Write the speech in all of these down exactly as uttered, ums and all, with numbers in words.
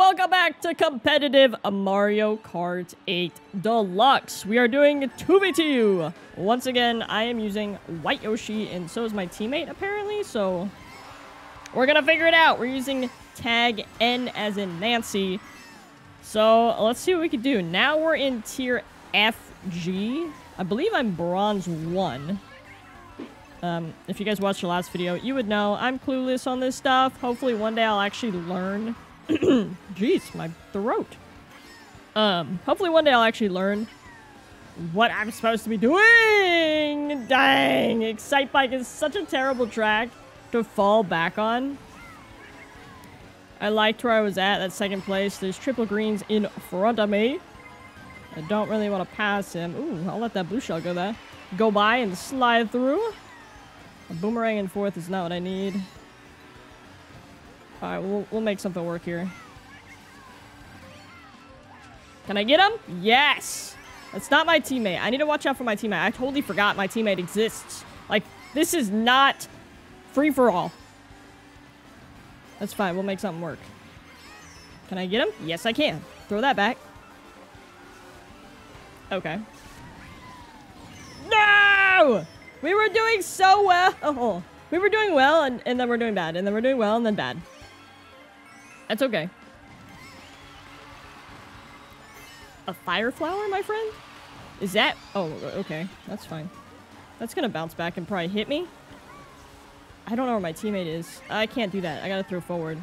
welcome back to Competitive Mario Kart eight Deluxe. We are doing two v two. Once again, I am using White Yoshi, and so is my teammate, apparently. So we're going to figure it out. We're using Tag N as in Nancy. So let's see what we can do. Now we're in Tier F G. I believe I'm Bronze one. Um, if you guys watched the last video, you would know I'm clueless on this stuff. Hopefully one day I'll actually learn. Jeez, my throat. Um, hopefully one day I'll actually learn what I'm supposed to be doing. Dang, Excitebike is such a terrible track to fall back on. I liked where I was at, that second place. There's triple greens in front of me. I don't really want to pass him. Ooh, I'll let that blue shell go there. Go by and slide through. A boomerang in fourth is not what I need. All right, we'll, we'll make something work here. Can I get him? Yes! That's not my teammate. I need to watch out for my teammate. I totally forgot my teammate exists. Like, this is not free-for-all. That's fine. We'll make something work. Can I get him? Yes, I can. Throw that back. Okay. No! We were doing so well. We were doing well, and, and then we're doing bad. And then we're doing well, and then bad. That's okay. A fire flower, my friend? Is that... Oh, okay. That's fine. That's going to bounce back and probably hit me. I don't know where my teammate is. I can't do that. I got to throw forward.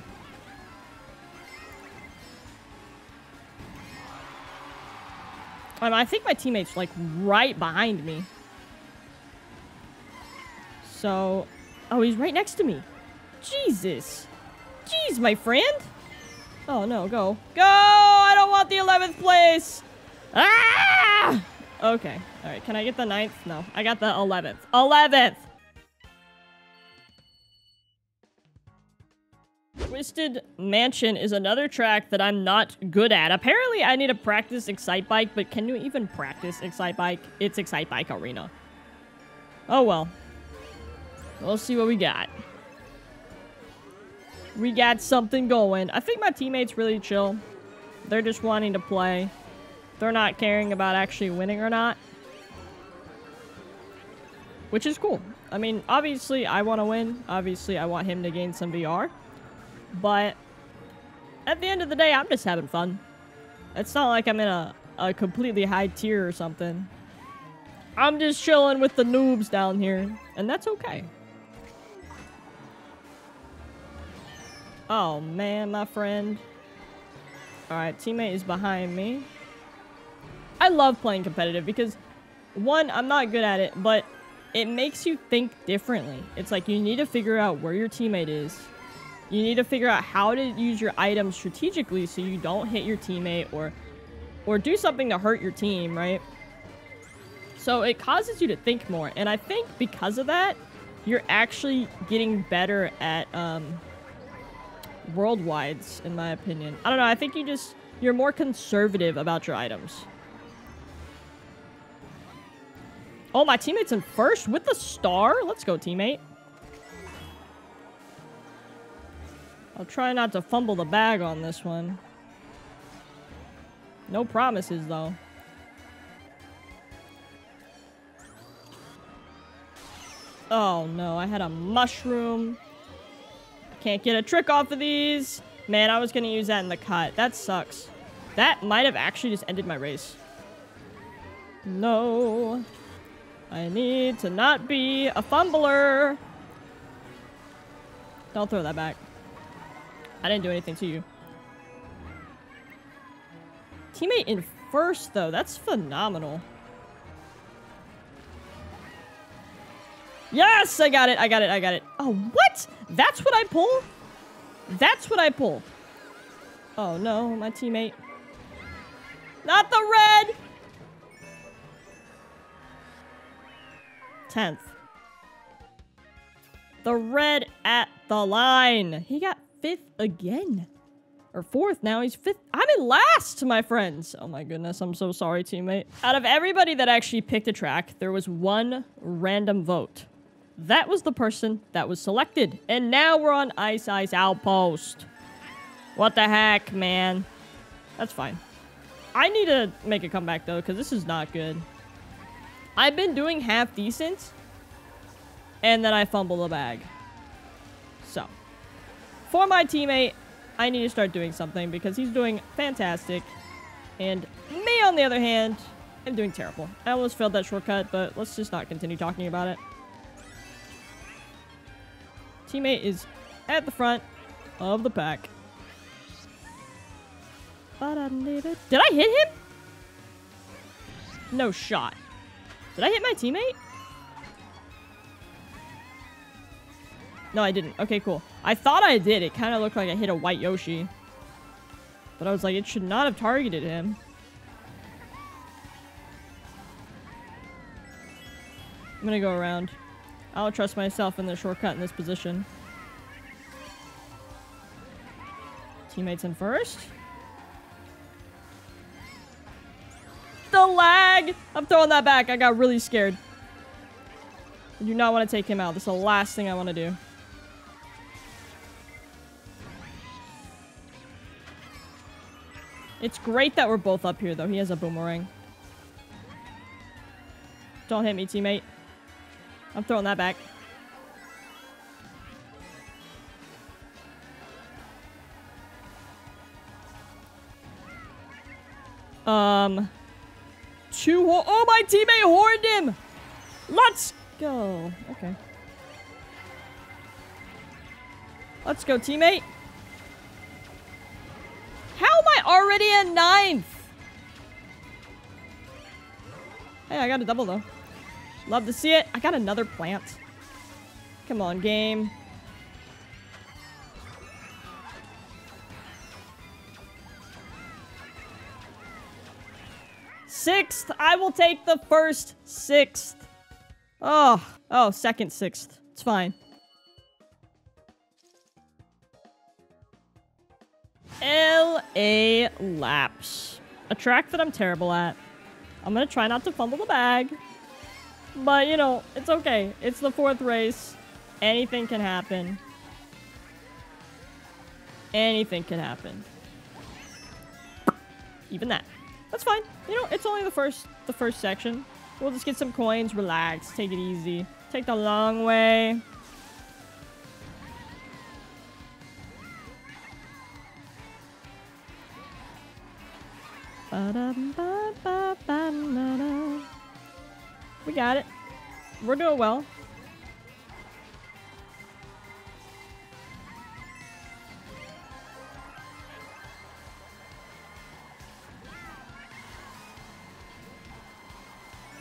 Um, I think my teammate's, like, right behind me. So, oh, he's right next to me. Jesus. Jeez, my friend. Oh, no, go. Go! I don't want the eleventh place! Ah! Okay. All right, can I get the ninth? No, I got the eleventh. eleventh! Twisted Mansion is another track that I'm not good at. Apparently, I need to practice Excitebike, but can you even practice Excitebike? It's Excitebike Arena. Oh, well. We'll see what we got. We got something going. I think my teammates really chill. They're just wanting to play. They're not caring about actually winning or not. Which is cool. I mean, obviously, I want to win. Obviously, I want him to gain some V R. But at the end of the day, I'm just having fun. It's not like I'm in a, a completely high tier or something. I'm just chilling with the noobs down here. And that's okay. Oh, man, my friend. All right, teammate is behind me. I love playing competitive because, one, I'm not good at it, but it makes you think differently. It's like you need to figure out where your teammate is. You need to figure out how to use your items strategically so you don't hit your teammate or or do something to hurt your team, right? So it causes you to think more. And I think because of that, you're actually getting better at um, worldwides, in my opinion. I don't know. I think you just, you're more conservative about your items. Oh, my teammate's in first with the star. Let's go, teammate. I'll try not to fumble the bag on this one. No promises, though. Oh, no. I had a mushroom. I can't get a trick off of these. Man, I was going to use that in the cut. That sucks. That might have actually just ended my race. No. I need to not be a fumbler. Don't throw that back. I didn't do anything to you. Teammate in first, though. That's phenomenal. Yes! I got it. I got it. I got it. Oh, what? That's what I pull? That's what I pull. Oh, no. My teammate. Not the red! tenth. The red at the line. He got fifth again. Or fourth. Now he's fifth. I'm in last, my friends. Oh my goodness. I'm so sorry, teammate. Out of everybody that actually picked a track, there was one random vote. That was the person that was selected. And now we're on Ice Ice Outpost. What the heck, man? That's fine. I need to make a comeback, though, because this is not good. I've been doing half decent, and then I fumble the bag. So, for my teammate, I need to start doing something, because he's doing fantastic. And me, on the other hand, I'm doing terrible. I almost failed that shortcut, but let's just not continue talking about it. Teammate is at the front of the pack. Did I hit him? No shot. Did I hit my teammate? No, I didn't. Okay, cool. I thought I did. It kind of looked like I hit a white Yoshi. But I was like, it should not have targeted him. I'm gonna go around. I'll trust myself in the shortcut in this position. Teammates in first. The lag! I'm throwing that back. I got really scared. I do not want to take him out. That's the last thing I want to do. It's great that we're both up here, though. He has a boomerang. Don't hit me, teammate. I'm throwing that back. Um... Two ho- oh, my teammate horned him! Let's go. Okay. Let's go, teammate. How am I already at ninth? Hey, I got a double, though. Love to see it. I got another plant. Come on, game. Sixth. I will take the first sixth. Oh. Oh, second sixth. It's fine. L A Laps. A track that I'm terrible at. I'm gonna try not to fumble the bag. But, you know, it's okay. It's the fourth race. Anything can happen. Anything can happen. Even that. That's fine. You know, it's only the first the first section. We'll just get some coins, relax, take it easy. Take the long way. We got it. We're doing well.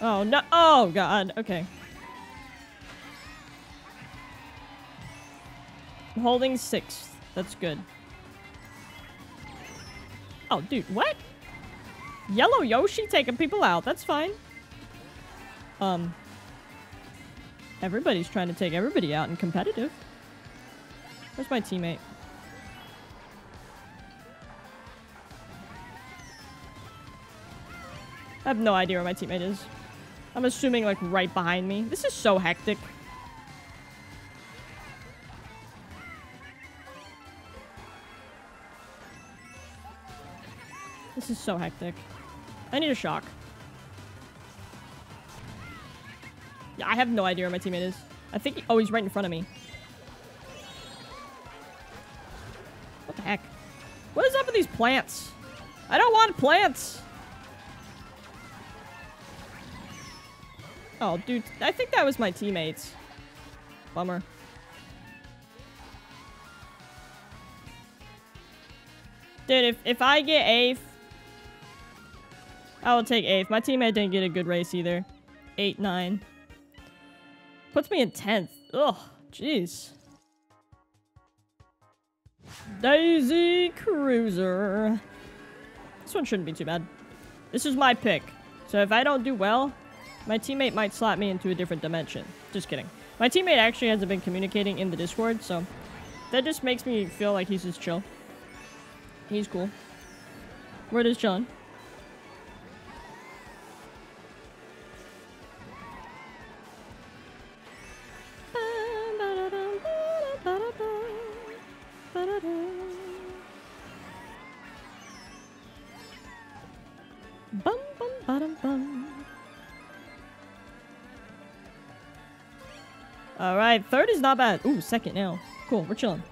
Oh, no. Oh, God. Okay. I'm holding sixth. That's good. Oh, dude. What? Yellow Yoshi taking people out. That's fine. Um. Everybody's trying to take everybody out in competitive. Where's my teammate? I have no idea where my teammate is. I'm assuming, like, right behind me. This is so hectic. This is so hectic. I need a shock. Yeah, I have no idea where my teammate is. I think he- oh, he's right in front of me. What the heck? What is up with these plants? I don't want plants! Oh, dude, I think that was my teammates. Bummer. Dude, if, if I get eighth, I will take eighth. My teammate didn't get a good race either. Eight, nine. Puts me in tenth. Ugh, jeez. Daisy Cruiser. This one shouldn't be too bad. This is my pick. So if I don't do well, my teammate might slap me into a different dimension. Just kidding. My teammate actually hasn't been communicating in the Discord, so that just makes me feel like he's just chill. He's cool. We're just chilling. Bum bum bum bum. Alright, third is not bad. Ooh, second now. Cool, we're chilling.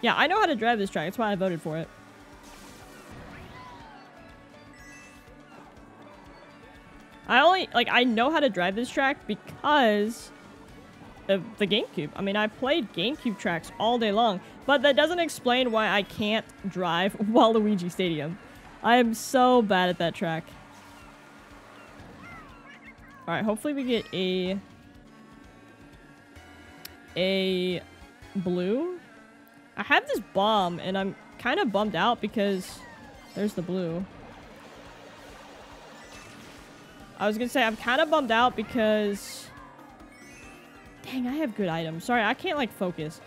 Yeah, I know how to drive this track. That's why I voted for it. I only, like, I know how to drive this track because of the GameCube. I mean, I played GameCube tracks all day long, but that doesn't explain why I can't drive Waluigi Stadium. I am so bad at that track. Alright, hopefully we get a... a blue. I have this bomb, and I'm kind of bummed out because there's the blue. I was gonna say, I'm kind of bummed out because... Dang, I have good items. Sorry, I can't, like, focus.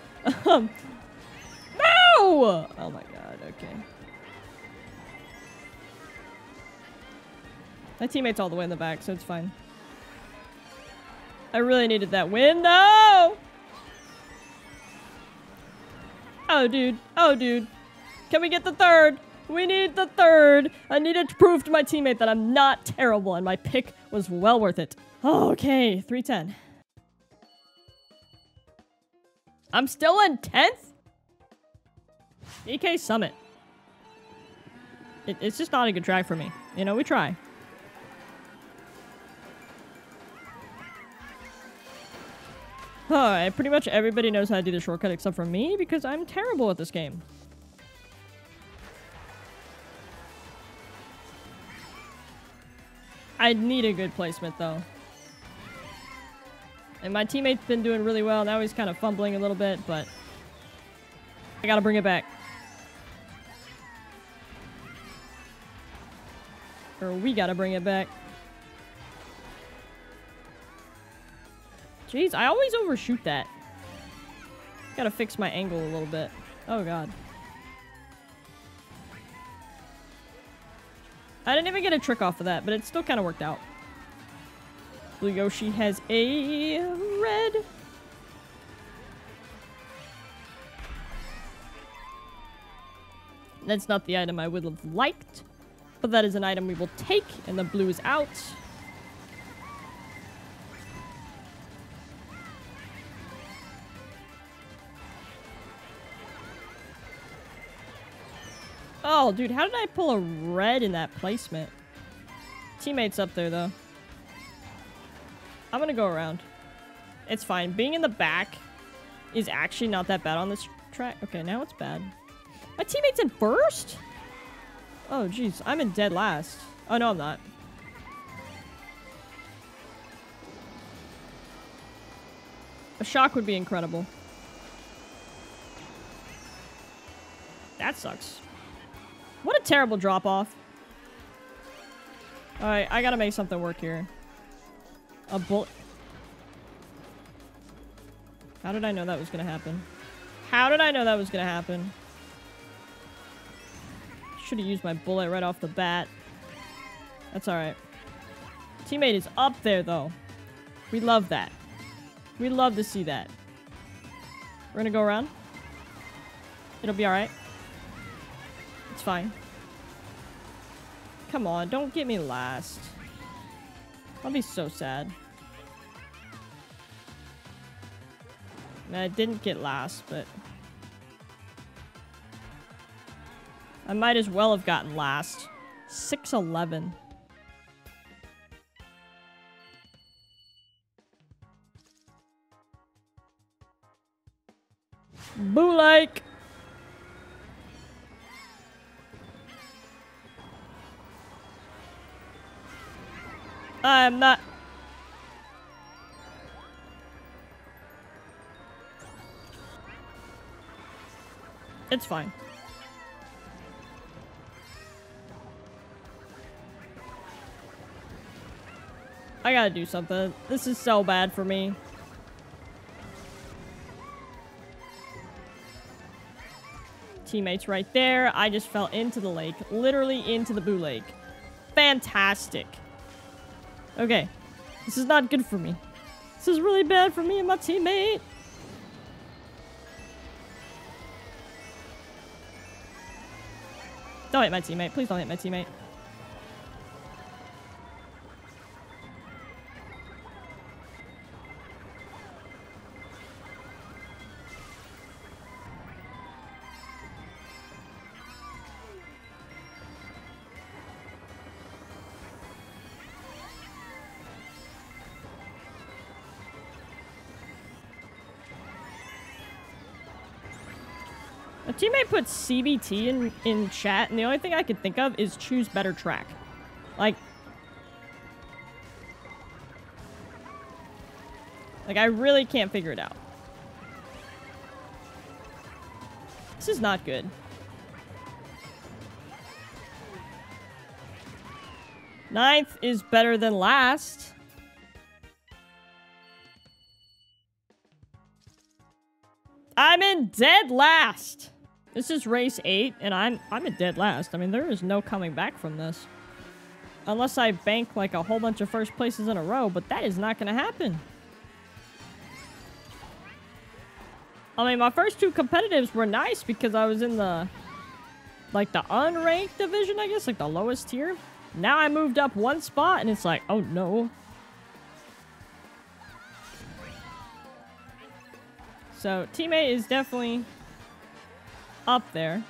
um, no! Oh my god, okay. My teammate's all the way in the back, so it's fine. I really needed that win, though! Oh, dude. Oh, dude. Can we get the third? We need the third. I needed to prove to my teammate that I'm not terrible, and my pick was well worth it. Oh, okay, three ten. I'm still in tenth? D K Summit. It, it's just not a good track for me. You know, we try. Alright, pretty much everybody knows how to do the shortcut except for me because I'm terrible at this game. I need a good placement, though. And my teammate's been doing really well. Now he's kind of fumbling a little bit, but... I gotta bring it back. Or we gotta bring it back. Jeez, I always overshoot that. Gotta fix my angle a little bit. Oh, God. I didn't even get a trick off of that, but it still kind of worked out. Blue Yoshi has a red. That's not the item I would have liked, but that is an item we will take, and the blue is out. Oh, dude, how did I pull a red in that placement? Teammates up there, though. I'm gonna go around. It's fine. Being in the back is actually not that bad on this track. Okay, now it's bad. My teammate's in first? Oh, jeez. I'm in dead last. Oh, no, I'm not. A shock would be incredible. That sucks. What a terrible drop-off. Alright, I gotta make something work here. A bullet. How did I know that was gonna happen? How did I know that was gonna happen? Should've used my bullet right off the bat. That's alright. Teammate is up there, though. We love that. We love to see that. We're gonna go around. It'll be alright. It's fine. Come on, don't get me last. I'll be so sad. I didn't get last, but... I might as well have gotten last. six eleven. Boo Lake! I'm not. It's fine. I gotta do something. This is so bad for me. Teammates right there. I just fell into the lake. Literally into the Boo Lake. Fantastic. Okay, this is not good for me. This is really bad for me and my teammate. Don't hit my teammate. Please don't hit my teammate. teammate put C B T in, in chat, and the only thing I could think of is choose better track. Like... Like, I really can't figure it out. This is not good. Ninth is better than last. I'm in dead last. This is race eight, and I'm I'm in dead last. I mean, there is no coming back from this. Unless I bank like a whole bunch of first places in a row, but that is not gonna happen. I mean, my first two competitives were nice because I was in the like the unranked division, I guess, like the lowest tier. Now I moved up one spot, and it's like, oh no. So, teammate is definitely up there.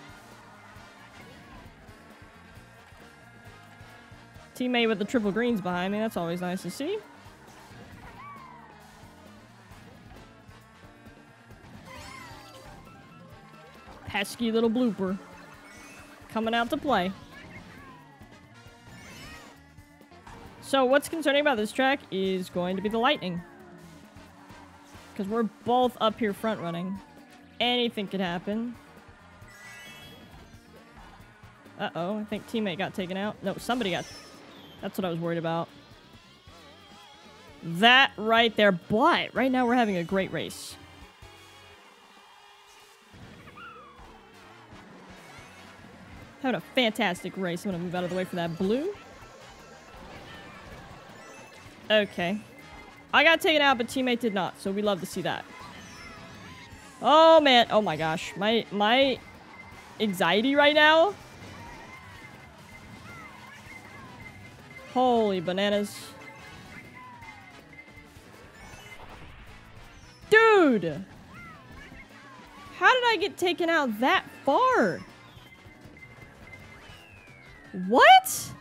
Teammate with the triple greens behind me. That's always nice to see. Pesky little blooper. Coming out to play. So what's concerning about this track is going to be the lightning. Because we're both up here front running. Anything could happen. Uh-oh, I think teammate got taken out. No, somebody got... That's what I was worried about. That right there. But right now we're having a great race. Having a fantastic race. I'm going to move out of the way for that blue. Okay. I got taken out, but teammate did not, so we love to see that. Oh, man. Oh, my gosh. My my anxiety right now. Holy bananas. Dude! How did I get taken out that far? What?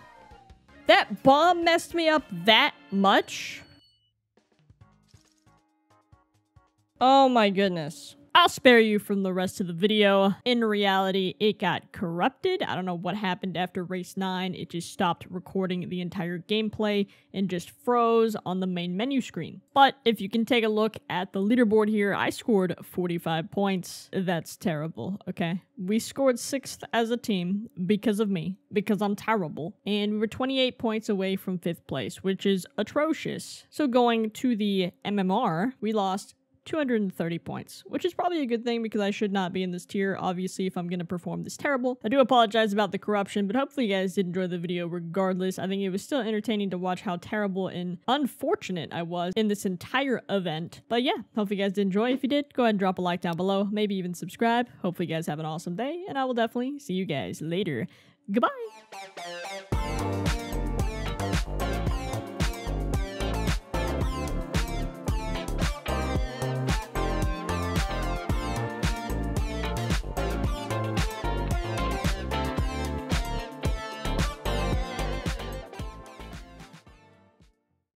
That bomb messed me up that much? Oh my goodness. I'll spare you from the rest of the video. In reality, it got corrupted. I don't know what happened after race nine. It just stopped recording the entire gameplay and just froze on the main menu screen. But if you can take a look at the leaderboard here, I scored forty-five points. That's terrible, okay? We scored sixth as a team because of me, because I'm terrible. And we were twenty-eight points away from fifth place, which is atrocious. So going to the M M R, we lost two hundred thirty points, which is probably a good thing because I should not be in this tier, obviously, if I'm going to perform this terrible. I do apologize about the corruption, but hopefully you guys did enjoy the video regardless. I think it was still entertaining to watch how terrible and unfortunate I was in this entire event. But yeah, hopefully you guys did enjoy. If you did, go ahead and drop a like down below, maybe even subscribe. Hopefully you guys have an awesome day, and I will definitely see you guys later. Goodbye!